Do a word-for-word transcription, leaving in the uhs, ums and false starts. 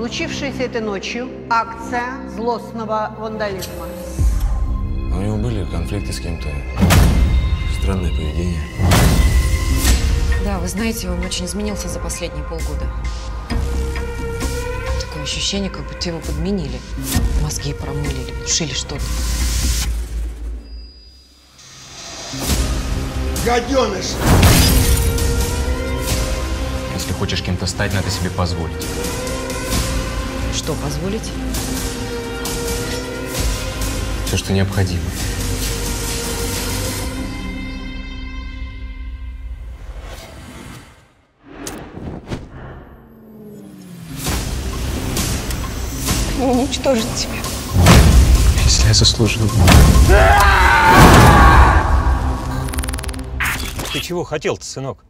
Случившаяся этой ночью акция злостного вандализма. У него были конфликты с кем-то, странное поведение. Да, вы знаете, он очень изменился за последние полгода. Такое ощущение, как будто его подменили. Мозги промыли или подушили что-то. Гаденыш! Если хочешь кем-то стать, надо себе позволить. Что позволить? Все, что необходимо. Уничтожить тебя. Если я заслужил. Ты чего хотел-то, сынок?